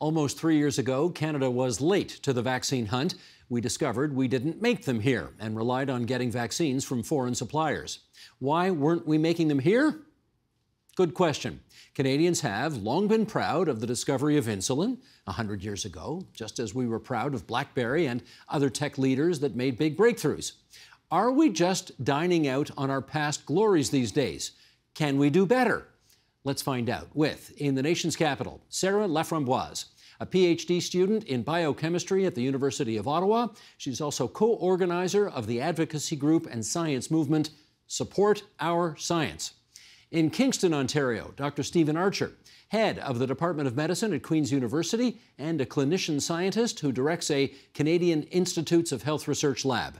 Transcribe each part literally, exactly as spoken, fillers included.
Almost three years ago, Canada was late to the vaccine hunt. We discovered we didn't make them here and relied on getting vaccines from foreign suppliers. Why weren't we making them here? Good question. Canadians have long been proud of the discovery of insulin one hundred years ago, just as we were proud of BlackBerry and other tech leaders that made big breakthroughs. Are we just dining out on our past glories these days? Can we do better? Let's find out with, in the nation's capital, Sarah Laframboise, a PhD student in biochemistry at the University of Ottawa. She's also co-organizer of the advocacy group and science movement, Support Our Science. In Kingston, Ontario, Doctor Stephen Archer, head of the Department of Medicine at Queen's University and a clinician scientist who directs a Canadian Institutes of Health Research lab.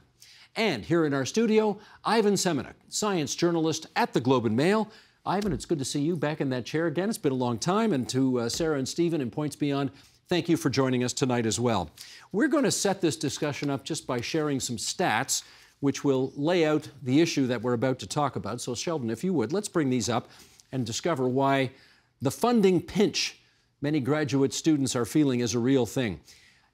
And here in our studio, Ivan Semeniuk, science journalist at The Globe and Mail. Ivan, it's good to see you back in that chair again. It's been a long time. And to uh, Sarah and Stephen and Points Beyond, thank you for joining us tonight as well. We're going to set this discussion up just by sharing some stats which will lay out the issue that we're about to talk about. So, Sheldon, if you would, let's bring these up and discover why the funding pinch many graduate students are feeling is a real thing.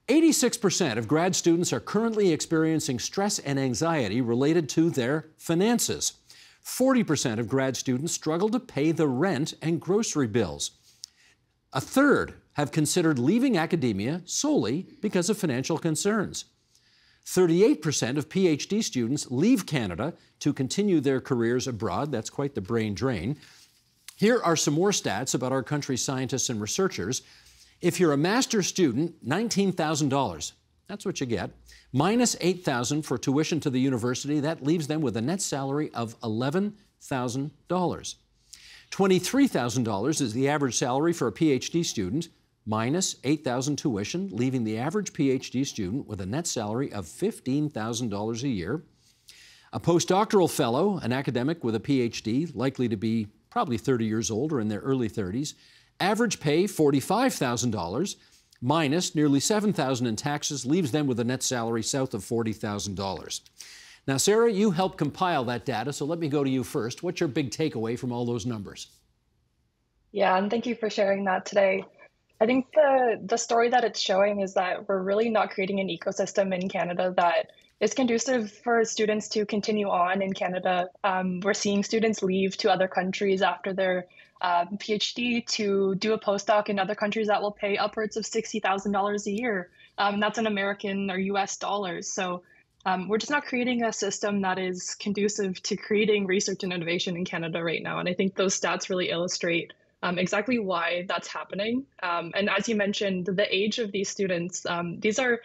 eighty-six percent of grad students are currently experiencing stress and anxiety related to their finances. forty percent of grad students struggle to pay the rent and grocery bills. A third have considered leaving academia solely because of financial concerns. thirty-eight percent of PhD students leave Canada to continue their careers abroad. That's quite the brain drain. Here are some more stats about our country's scientists and researchers. If you're a master's student, nineteen thousand dollars. That's what you get. Minus eight thousand dollars for tuition to the university. That leaves them with a net salary of eleven thousand dollars. twenty-three thousand dollars is the average salary for a PhD student, minus eight thousand dollars tuition, leaving the average PhD student with a net salary of fifteen thousand dollars a year. A postdoctoral fellow, an academic with a PhD, likely to be probably thirty years old or in their early thirties, average pay forty-five thousand dollars, minus nearly seven thousand dollars in taxes, leaves them with a net salary south of forty thousand dollars. Now, Sarah, you helped compile that data, so let me go to you first. What's your big takeaway from all those numbers? Yeah, and thank you for sharing that today. I think the, the story that it's showing is that we're really not creating an ecosystem in Canada that is conducive for students to continue on in Canada. Um, we're seeing students leave to other countries after their uh, PhD to do a postdoc in other countries that will pay upwards of sixty thousand dollars a year. Um, that's in American or U S dollars. So um, we're just not creating a system that is conducive to creating research and innovation in Canada right now. And I think those stats really illustrate Um, exactly why that's happening. Um, and as you mentioned, the age of these students, um, these are,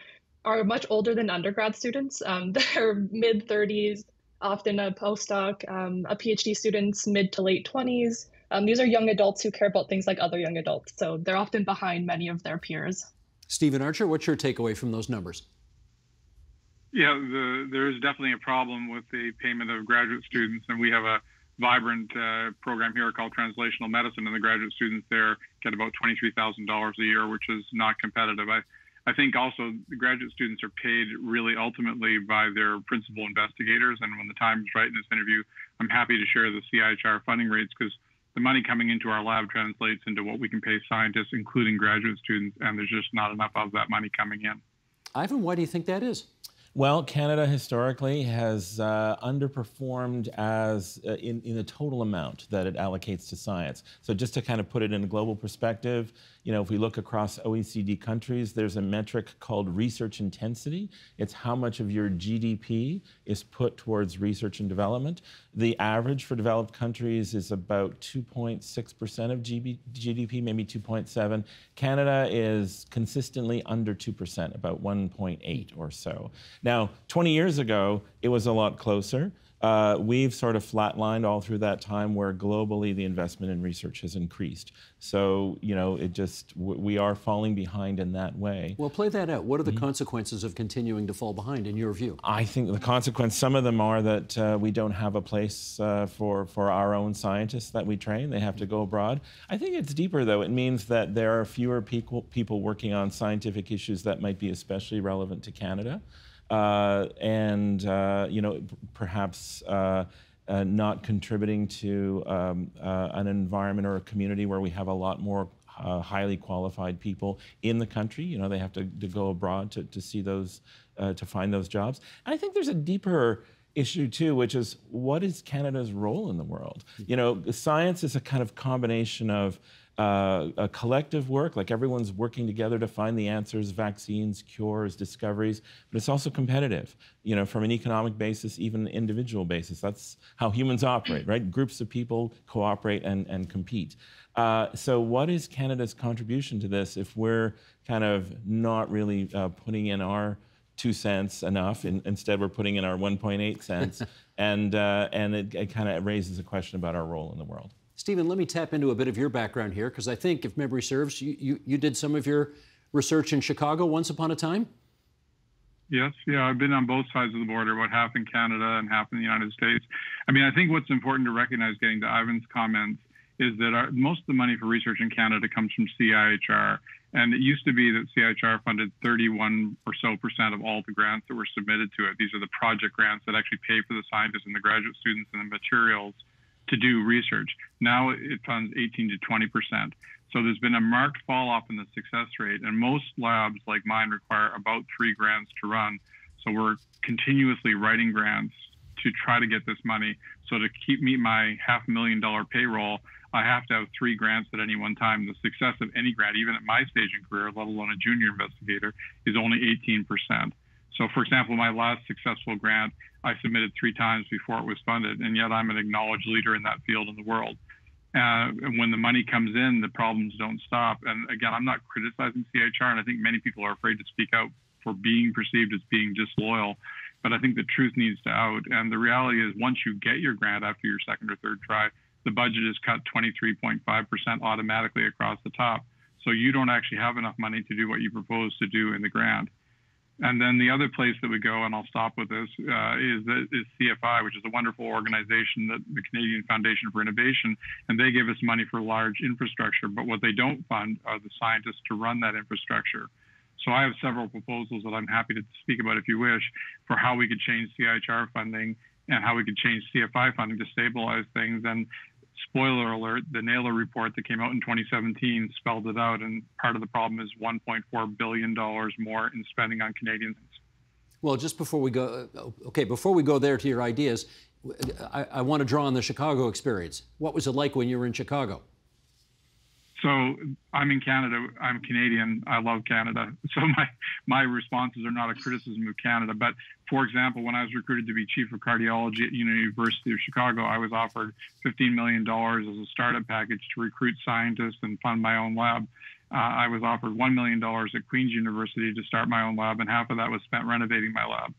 are much older than undergrad students. Um, they're mid thirties, often a postdoc, um, a PhD student's mid to late twenties. Um, these are young adults who care about things like other young adults. So they're often behind many of their peers. Stephen Archer, what's your takeaway from those numbers? Yeah, the, there is definitely a problem with the payment of graduate students, and we have a vibrant uh, program here called Translational Medicine, and the graduate students there get about twenty-three thousand dollars a year, which is not competitive. I, I think also the graduate students are paid really ultimately by their principal investigators, and when the time is right in this interview, I'm happy to share the C I H R funding rates, because the money coming into our lab translates into what we can pay scientists, including graduate students, and there's just not enough of that money coming in. Ivan, why do you think that is? Well, Canada historically has uh, underperformed as uh, in, in the total amount that it allocates to science. So just to kind of put it in a global perspective, you know, if we look across O E C D countries, there's a metric called research intensity. It's how much of your G D P is put towards research and development. The average for developed countries is about two point six percent of G D P, maybe two point seven. Canada is consistently under two percent, about one point eight or so. Now, twenty years ago, it was a lot closer. Uh, we've sort of flatlined all through that time, where globally the investment in research has increased. So, you know, it just, w we are falling behind in that way. Well, play that out. What are the mm-hmm. consequences of continuing to fall behind, in your view? I think the consequence, some of them are that uh, we don't have a place uh, for, for our own scientists that we train. They have to go abroad. I think it's deeper, though. It means that there are fewer people, people working on scientific issues that might be especially relevant to Canada. Uh, and, uh, you know, perhaps uh, uh, not contributing to um, uh, an environment or a community where we have a lot more uh, highly qualified people in the country. You know, they have to, to go abroad to, to see those, uh, to find those jobs. And I think there's a deeper issue too, which is what is Canada's role in the world? You know, science is a kind of combination of Uh, a collective work, like everyone's working together to find the answers, vaccines, cures, discoveries, but it's also competitive, you know, from an economic basis, even an individual basis. That's how humans operate, right? Groups of people cooperate and, and compete. Uh, so what is Canada's contribution to this if we're kind of not really uh, putting in our two cents enough, in, instead we're putting in our one point eight cents, and, uh, and it, it kind of raises a question about our role in the world. Stephen, let me tap into a bit of your background here, because I think, if memory serves, you, you, you did some of your research in Chicago once upon a time? Yes, yeah, I've been on both sides of the border, about half in Canada and half in the United States. I mean, I think what's important to recognize, getting to Ivan's comments, is that our, most of the money for research in Canada comes from C I H R. And it used to be that C I H R funded thirty-one or so percent of all the grants that were submitted to it. These are the project grants that actually pay for the scientists and the graduate students and the materials to do research. Now it funds eighteen to twenty percent. So there's been a marked fall off in the success rate, and most labs like mine require about three grants to run. So we're continuously writing grants to try to get this money. So to keep meet my half million dollar payroll, I have to have three grants at any one time. The success of any grant, even at my stage in career, let alone a junior investigator, is only eighteen percent. So, for example, my last successful grant, I submitted three times before it was funded, and yet I'm an acknowledged leader in that field in the world. Uh, and when the money comes in, the problems don't stop. And again, I'm not criticizing C H R, and I think many people are afraid to speak out for being perceived as being disloyal. But I think the truth needs to out. And the reality is, once you get your grant after your second or third try, the budget is cut twenty-three point five percent automatically across the top. So you don't actually have enough money to do what you propose to do in the grant. And then the other place that we go, and I'll stop with this, uh, is, the, is C F I, which is a wonderful organization, that the Canadian Foundation for Innovation, and they give us money for large infrastructure. But what they don't fund are the scientists to run that infrastructure. So I have several proposals that I'm happy to speak about, if you wish, for how we could change C I H R funding and how we could change C F I funding to stabilize things. And spoiler alert, the Naylor report that came out in twenty seventeen spelled it out, and part of the problem is one point four billion dollars more in spending on Canadians. Well, just before we go, okay, before we go there to your ideas, I, I want to draw on the Chicago experience. What was it like when you were in Chicago? So I'm in Canada, I'm Canadian, I love Canada. So my, my responses are not a criticism of Canada, but for example, when I was recruited to be chief of cardiology at University of Chicago, I was offered fifteen million dollars as a startup package to recruit scientists and fund my own lab. Uh, I was offered one million dollars at Queen's University to start my own lab, and half of that was spent renovating my lab.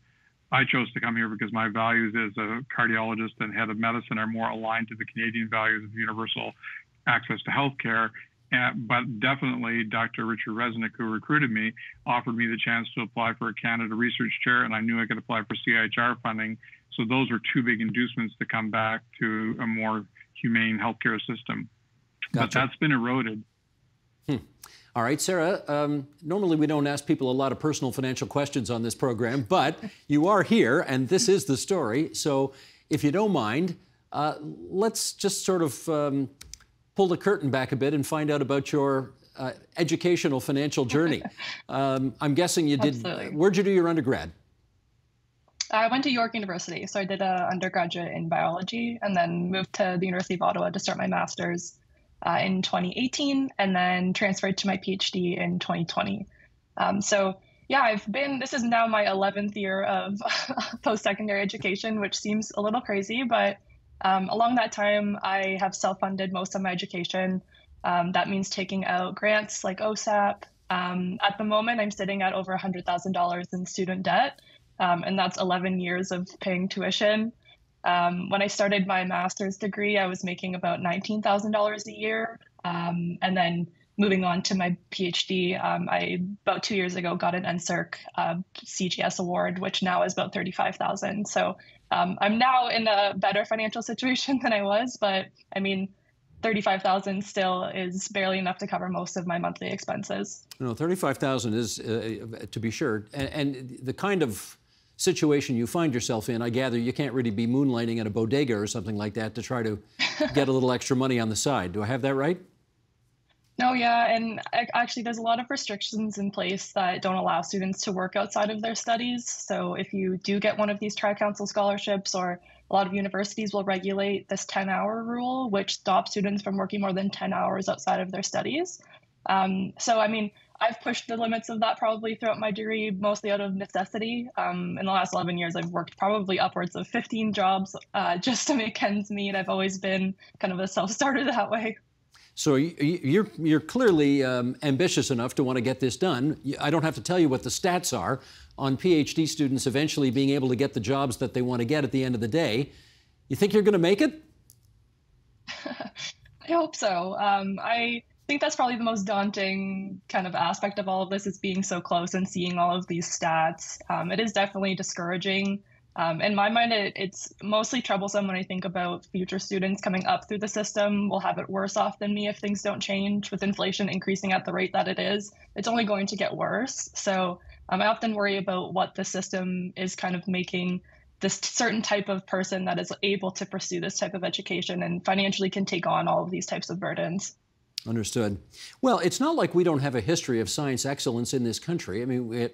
I chose to come here because my values as a cardiologist and head of medicine are more aligned to the Canadian values of universal access to healthcare. Uh, but definitely Doctor Richard Resnick, who recruited me, offered me the chance to apply for a Canada research chair, and I knew I could apply for C I H R funding. So those were two big inducements to come back to a more humane healthcare system. Gotcha. But that's been eroded. Hmm. All right, Sarah, um, normally we don't ask people a lot of personal financial questions on this program, but you are here, and this is the story. So if you don't mind, uh, let's just sort of... Um, pull the curtain back a bit and find out about your uh, educational financial journey. um, I'm guessing you did, uh, where'd you do your undergrad? I went to York University. So I did an undergraduate in biology and then moved to the University of Ottawa to start my master's uh, in twenty eighteen and then transferred to my PhD in twenty twenty. Um, so yeah, I've been, this is now my eleventh year of post-secondary education, which seems a little crazy, but Um, along that time, I have self-funded most of my education. Um, that means taking out grants like O SAP. Um, at the moment, I'm sitting at over one hundred thousand dollars in student debt, um, and that's eleven years of paying tuition. Um, when I started my master's degree, I was making about nineteen thousand dollars a year. Um, and then moving on to my PhD, um, I about two years ago got an N SERC uh, C G S award, which now is about thirty-five thousand dollars. So Um, I'm now in a better financial situation than I was, but I mean, thirty-five thousand dollars still is barely enough to cover most of my monthly expenses. No, thirty-five thousand dollars is, uh, to be sure, and, and the kind of situation you find yourself in, I gather you can't really be moonlighting at a bodega or something like that to try to get a little extra money on the side. Do I have that right? Oh, yeah. And actually, there's a lot of restrictions in place that don't allow students to work outside of their studies. So if you do get one of these Tri-Council scholarships, or a lot of universities will regulate this ten hour rule, which stops students from working more than ten hours outside of their studies. Um, so, I mean, I've pushed the limits of that probably throughout my degree, mostly out of necessity. Um, in the last eleven years, I've worked probably upwards of fifteen jobs uh, just to make ends meet. I've always been kind of a self-starter that way. So you're, you're clearly um, ambitious enough to want to get this done. I don't have to tell you what the stats are on PhD students eventually being able to get the jobs that they want to get at the end of the day. You think you're going to make it? I hope so. Um, I I think that's probably the most daunting kind of aspect of all of this, is being so close and seeing all of these stats. Um, it is definitely discouraging. Um, in my mind, it, it's mostly troublesome when I think about future students coming up through the system will have it worse off than me if things don't change. With inflation increasing at the rate that it is, it's only going to get worse. So um, I often worry about what the system is kind of making this certain type of person that is able to pursue this type of education and financially can take on all of these types of burdens. Understood. Well, it's not like we don't have a history of science excellence in this country. I mean, we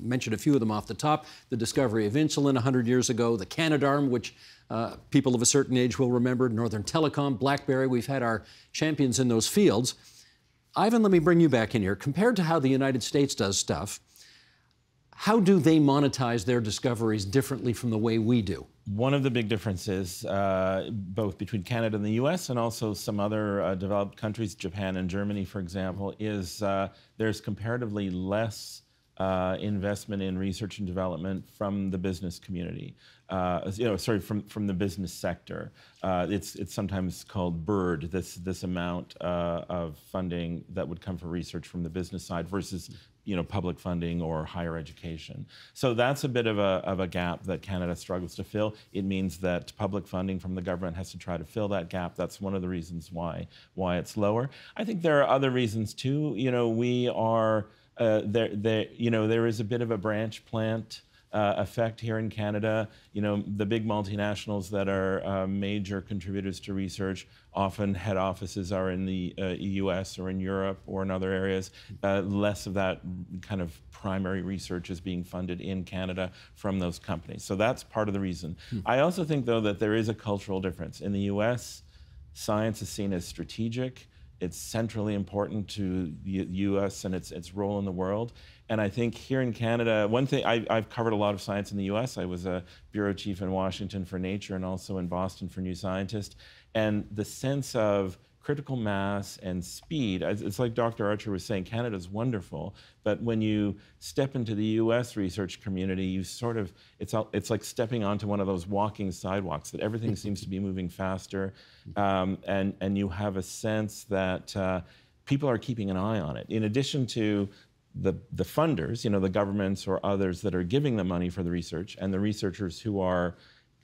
mentioned a few of them off the top. The discovery of insulin one hundred years ago, the Canadarm, which uh, people of a certain age will remember, Northern Telecom, BlackBerry. We've had our champions in those fields. Ivan, let me bring you back in here. Compared to how the United States does stuff, how do they monetize their discoveries differently from the way we do? One of the big differences, uh, both between Canada and the U S and also some other uh, developed countries, Japan and Germany, for example, is uh, there's comparatively less uh, investment in research and development from the business community. Uh, you know, sorry, from from the business sector. Uh, it's it's sometimes called B I R D. This this amount uh, of funding that would come for research from the business side versus, you know, public funding or higher education. So that's a bit of a, of a gap that Canada struggles to fill. It means that public funding from the government has to try to fill that gap. That's one of the reasons why, why it's lower. I think there are other reasons too. You know, we are, uh, there, there, you know, there is a bit of a branch plant Uh, effect here in Canada. You know, the big multinationals that are uh, major contributors to research, often head offices are in the uh, U S or in Europe or in other areas. Uh, less of that kind of primary research is being funded in Canada from those companies. So that's part of the reason. Hmm. I also think, though, that there is a cultural difference. In the U S, science is seen as strategic. It's centrally important to the U S and its its role in the world. And I think here in Canada, one thing, I, I've covered a lot of science in the U S. I was a bureau chief in Washington for Nature and also in Boston for New Scientist. And the sense of critical mass and speed, it's like Doctor Archer was saying, Canada's wonderful, but when you step into the U S research community, you sort of, it's, it's like stepping onto one of those walking sidewalks that everything seems to be moving faster, um, and, and you have a sense that uh, people are keeping an eye on it. In addition to the, the funders, you know, the governments or others that are giving the money for the research, and the researchers who are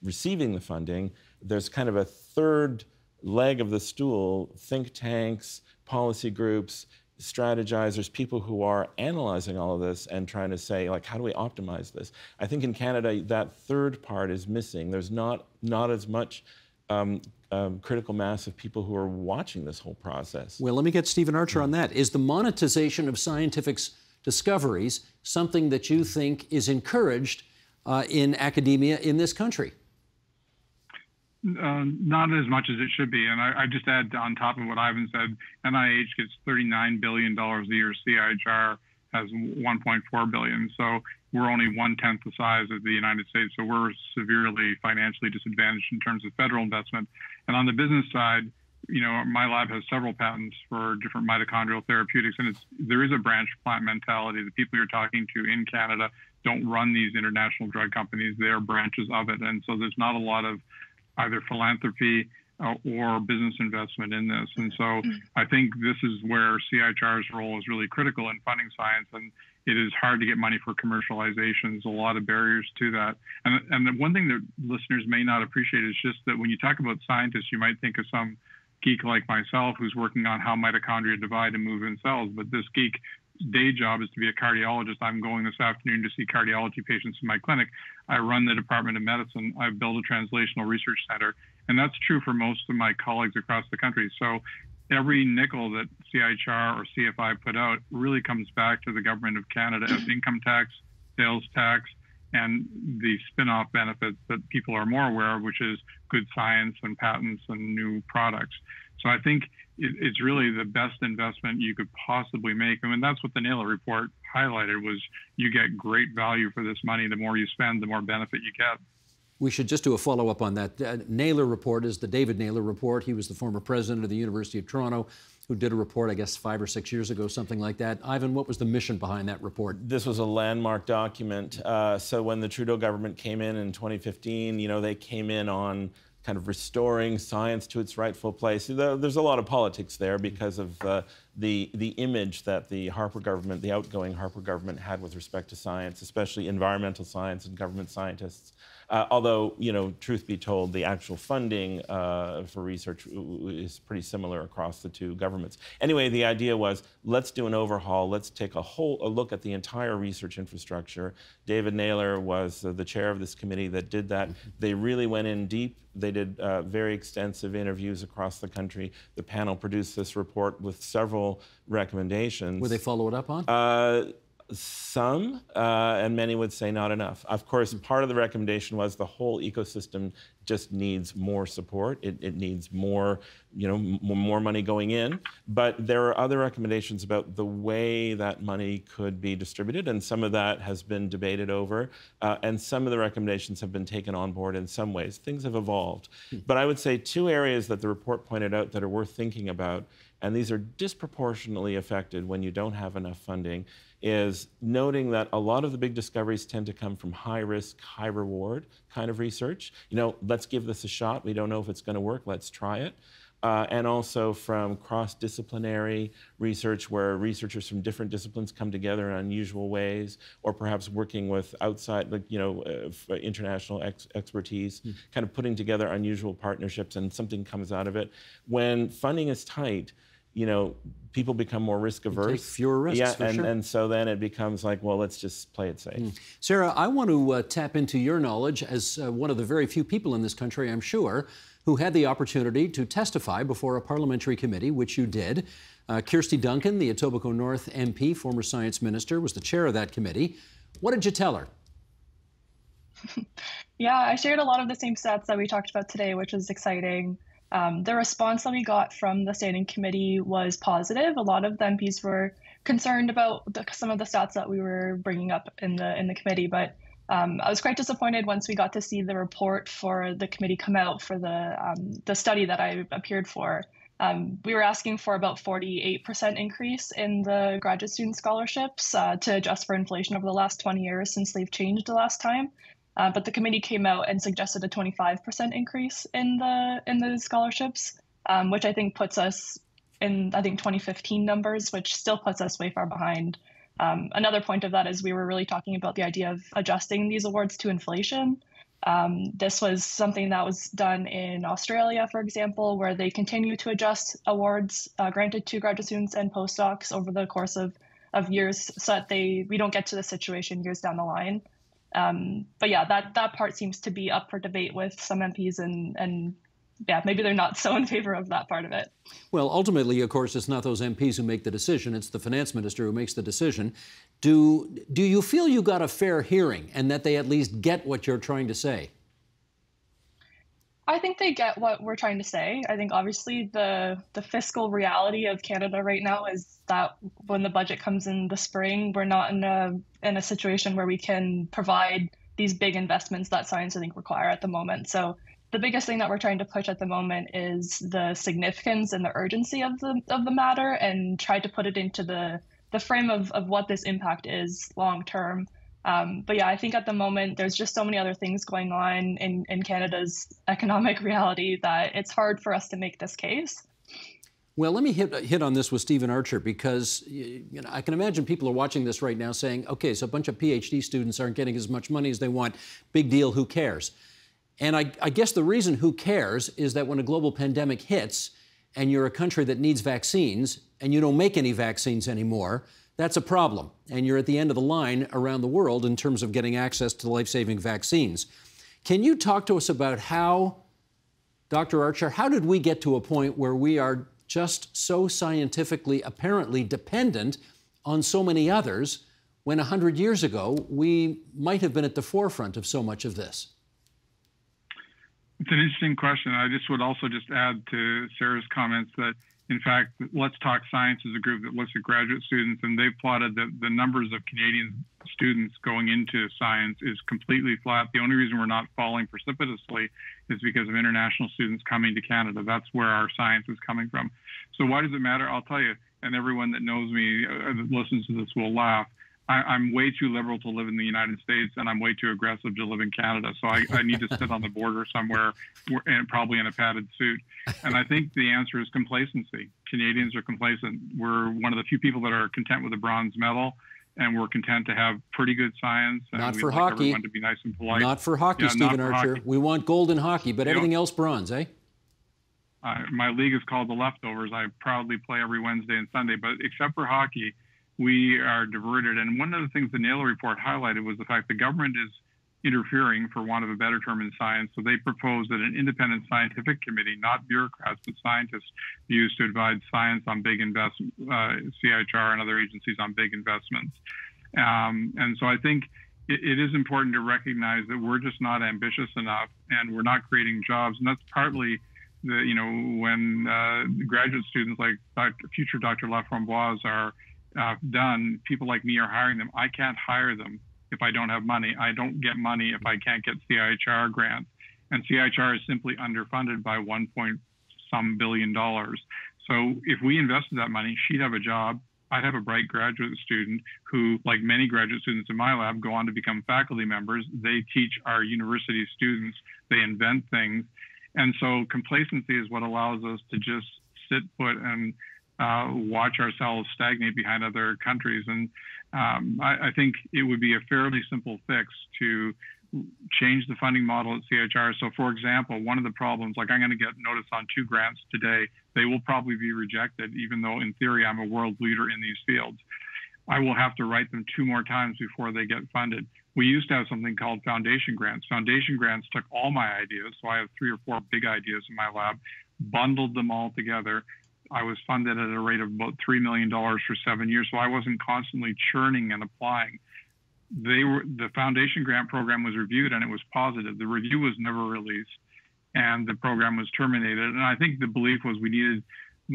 receiving the funding, there's kind of a third leg of the stool: think tanks, policy groups, strategizers, people who are analyzing all of this and trying to say, like, how do we optimize this? I think in Canada, that third part is missing. There's not, not as much um, um, critical mass of people who are watching this whole process. Well, let me get Stephen Archer on that. Is the monetization of scientific discoveries something that you think is encouraged uh, in academia in this country? Uh, not as much as it should be. And I, I just add on top of what Ivan said, N I H gets thirty-nine billion dollars a year. C I H R has one point four billion dollars. So we're only one-tenth the size of the United States. So we're severely financially disadvantaged in terms of federal investment. And on the business side, you know, my lab has several patents for different mitochondrial therapeutics. And it's, there is a branch plant mentality. The people you're talking to in Canada don't run these international drug companies. They are branches of it. And so there's not a lot of either philanthropy uh, or business investment in this. And so I think this is where C I H R's role is really critical in funding science, and it is hard to get money for commercialization. There's a lot of barriers to that. And, and the one thing that listeners may not appreciate is just that when you talk about scientists, you might think of some geek like myself who's working on how mitochondria divide and move in cells, but this geek day job is to be a cardiologist. I'm going this afternoon to see cardiology patients in my clinic. I run the Department of Medicine. I build a translational research center. And that's true for most of my colleagues across the country. So every nickel that C I H R or C F I put out really comes back to the government of Canada as income tax, sales tax, and the spin-off benefits that people are more aware of, which is good science and patents and new products. So I think it, it's really the best investment you could possibly make. I mean, that's what the Naylor report highlighted, was you get great value for this money. The more you spend, the more benefit you get. We should just do a follow-up on that. Uh, Naylor report is the David Naylor report. He was the former president of the University of Toronto, who did a report, I guess, five or six years ago, something like that. Ivan, what was the mission behind that report? This was a landmark document. Uh, so when the Trudeau government came in in twenty fifteen, you know, they came in on kind of restoring science to its rightful place. There's a lot of politics there because of uh, the, the image that the Harper government, the outgoing Harper government, had with respect to science, especially environmental science and government scientists. Uh, although, you know, truth be told, the actual funding uh, for research is pretty similar across the two governments. Anyway, the idea was, let's do an overhaul. Let's take a whole a look at the entire research infrastructure. David Naylor was uh, the chair of this committee that did that. They really went in deep. They did uh, very extensive interviews across the country. The panel produced this report with several recommendations. Were they followed up on? Uh, Some, uh, and many would say not enough. Of course, part of the recommendation was the whole ecosystem just needs more support. It, it needs more, you know, m more money going in. But there are other recommendations about the way that money could be distributed, and some of that has been debated over. Uh, and some of the recommendations have been taken on board in some ways. Things have evolved. But I would say two areas that the report pointed out that are worth thinking about, and these are disproportionately affected when you don't have enough funding, is noting that a lot of the big discoveries tend to come from high-risk, high-reward kind of research. You know, let's give this a shot. We don't know if it's going to work. Let's try it. Uh, and also from cross-disciplinary research, where researchers from different disciplines come together in unusual ways, or perhaps working with outside, like, you know, uh, international ex expertise, mm. kind of putting together unusual partnerships, and something comes out of it. When funding is tight, you know, people become more risk-averse. Take fewer risks, yeah, for and, sure. and so then it becomes like, well, let's just play it safe. Mm. Sarah, I want to uh, tap into your knowledge as uh, one of the very few people in this country, I'm sure, who had the opportunity to testify before a parliamentary committee, which you did. Uh, Kirstie Duncan, the Etobicoke North M P, former science minister, was the chair of that committee. What did you tell her? Yeah, I shared a lot of the same stats that we talked about today, which is exciting. Um, the response that we got from the standing committee was positive. A lot of the M Ps were concerned about the, some of the stats that we were bringing up in the in the committee, but um, I was quite disappointed once we got to see the report for the committee come out for the um, the study that I appeared for. Um, we were asking for about forty-eight percent increase in the graduate student scholarships uh, to adjust for inflation over the last twenty years since they've changed the last time. Uh, but the committee came out and suggested a twenty-five percent increase in the in the scholarships, um, which I think puts us in, I think, twenty fifteen numbers, which still puts us way far behind. Um, another point of that is we were really talking about the idea of adjusting these awards to inflation. Um, this was something that was done in Australia, for example, where they continue to adjust awards uh, granted to graduate students and postdocs over the course of, of years so that they we don't get to the situation years down the line. Um, but yeah, that, that part seems to be up for debate with some M Ps, and, and yeah, maybe they're not so in favor of that part of it. Well, ultimately, of course, it's not those M Ps who make the decision. It's the finance minister who makes the decision. Do, do you feel you got a fair hearing and that they at least get what you're trying to say? I think they get what we're trying to say. I think obviously the, the fiscal reality of Canada right now is that when the budget comes in the spring, we're not in a in a situation where we can provide these big investments that science, I think, require at the moment. So the biggest thing that we're trying to push at the moment is the significance and the urgency of the of the matter, and try to put it into the, the frame of, of what this impact is long term. Um, but yeah, I think at the moment, there's just so many other things going on in, in Canada's economic reality that it's hard for us to make this case. Well, let me hit, hit on this with Stephen Archer, because you know, I can imagine people are watching this right now saying, okay, so a bunch of PhD students aren't getting as much money as they want. Big deal, who cares? And I, I guess the reason who cares is that when a global pandemic hits and you're a country that needs vaccines and you don't make any vaccines anymore, that's a problem, and you're at the end of the line around the world in terms of getting access to life-saving vaccines. Can you talk to us about how, Doctor Archer, how did we get to a point where we are just so scientifically apparently dependent on so many others, when one hundred years ago we might have been at the forefront of so much of this? It's an interesting question. I just would also just add to Sarah's comments that, in fact, Let's Talk Science is a group that looks at graduate students, and they've plotted that the numbers of Canadian students going into science is completely flat. The only reason we're not falling precipitously is because of international students coming to Canada. That's where our science is coming from. So why does it matter? I'll tell you, and everyone that knows me, uh, that listens to this will laugh. I, I'm way too liberal to live in the United States, and I'm way too aggressive to live in Canada. So I, I need to sit on the border somewhere, and probably in a padded suit. And I think the answer is complacency. Canadians are complacent. We're one of the few people that are content with a bronze medal, and we're content to have pretty good science. And not for like hockey. Everyone to be nice and polite. Not for hockey, yeah, Stephen Archer. Hockey. We want gold in hockey, but you everything know, else bronze, eh? Uh, my league is called the Leftovers. I proudly play every Wednesday and Sunday, but except for hockey, we are diverted. And one of the things the Naylor report highlighted was the fact the government is interfering, for want of a better term, in science. So they proposed that an independent scientific committee, not bureaucrats, but scientists, be used to advise science on big investments, uh, C H R and other agencies on big investments. Um, and so I think it, it is important to recognize that we're just not ambitious enough, and we're not creating jobs. And that's partly the, you know, when uh, graduate students like Doctor, future Doctor Laframboise are Uh, done, people like me are hiring them. I can't hire them if I don't have money. I don't get money if I can't get C I H R grants. And C I H R is simply underfunded by one point some billion dollars. So if we invested that money, she'd have a job. I'd have a bright graduate student who, like many graduate students in my lab, go on to become faculty members. They teach our university students. They invent things. And so complacency is what allows us to just sit put and Uh, watch ourselves stagnate behind other countries. And um, I, I think it would be a fairly simple fix to change the funding model at C H R. So, for example, one of the problems, like I'm going to get notice on two grants today, they will probably be rejected, even though in theory I'm a world leader in these fields. I will have to write them two more times before they get funded. We used to have something called foundation grants. Foundation grants took all my ideas, so I have three or four big ideas in my lab, bundled them all together. I was funded at a rate of about three million dollars for seven years, so I wasn't constantly churning and applying. They were, the foundation grant program was reviewed, and it was positive. The review was never released, and the program was terminated. And I think the belief was we needed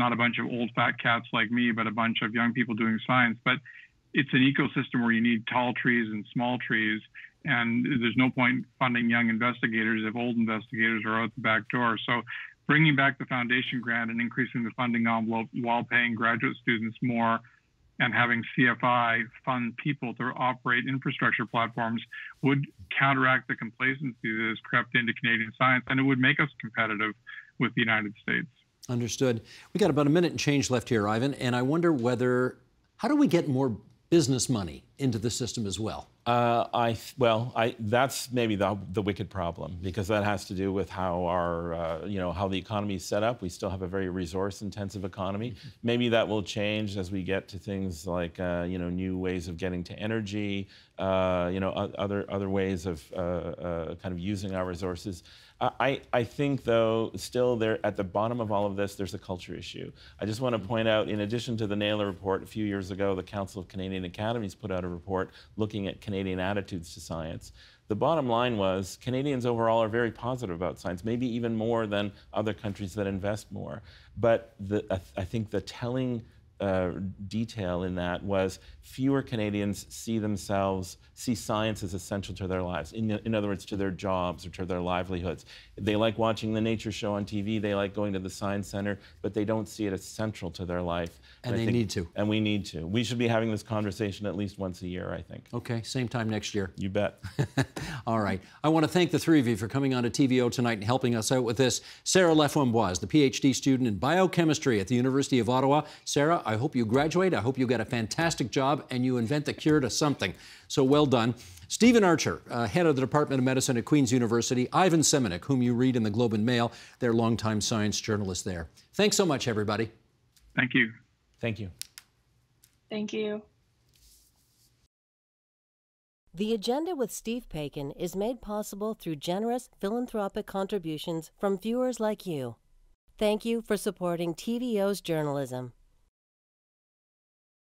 not a bunch of old fat cats like me, but a bunch of young people doing science. But it's an ecosystem where you need tall trees and small trees, and there's no point funding young investigators if old investigators are out the back door. So bringing back the foundation grant and increasing the funding envelope while paying graduate students more and having C F I fund people to operate infrastructure platforms would counteract the complacency that has crept into Canadian science, and it would make us competitive with the United States. Understood. We got about a minute and change left here, Ivan, and I wonder whether, how do we get more business money into the system as well? Uh, I well, I, that's maybe the, the wicked problem, because that has to do with how our, uh, you know, how the economy is set up. We still have a very resource-intensive economy. Mm-hmm. Maybe that will change as we get to things like, uh, you know, new ways of getting to energy, uh, you know, other other ways of uh, uh, kind of using our resources. I, I think, though, still there at the bottom of all of this, there's a culture issue. I just want to point out, in addition to the Naylor report a few years ago, the Council of Canadian Academies put out a report looking at Canadian attitudes to science. The bottom line was Canadians overall are very positive about science, maybe even more than other countries that invest more. But the, I, th I think the telling Uh, detail in that was fewer Canadians see themselves, see science as essential to their lives. In, in other words, to their jobs or to their livelihoods. They like watching the nature show on T V, they like going to the science center, but they don't see it as central to their life. And, and they think, need to. And we need to. We should be having this conversation at least once a year, I think. Okay, same time next year. You bet. All right. I want to thank the three of you for coming on to T V O tonight and helping us out with this. Sarah Laframboise, the PhD student in biochemistry at the University of Ottawa. Sarah, I hope you graduate, I hope you get a fantastic job, and you invent the cure to something. So well done. Stephen Archer, uh, head of the Department of Medicine at Queen's University. Ivan Semeniuk, whom you read in The Globe and Mail, their longtime science journalist there. Thanks so much, everybody. Thank you. Thank you. Thank you. The Agenda with Steve Paikin is made possible through generous philanthropic contributions from viewers like you. Thank you for supporting T V O's journalism.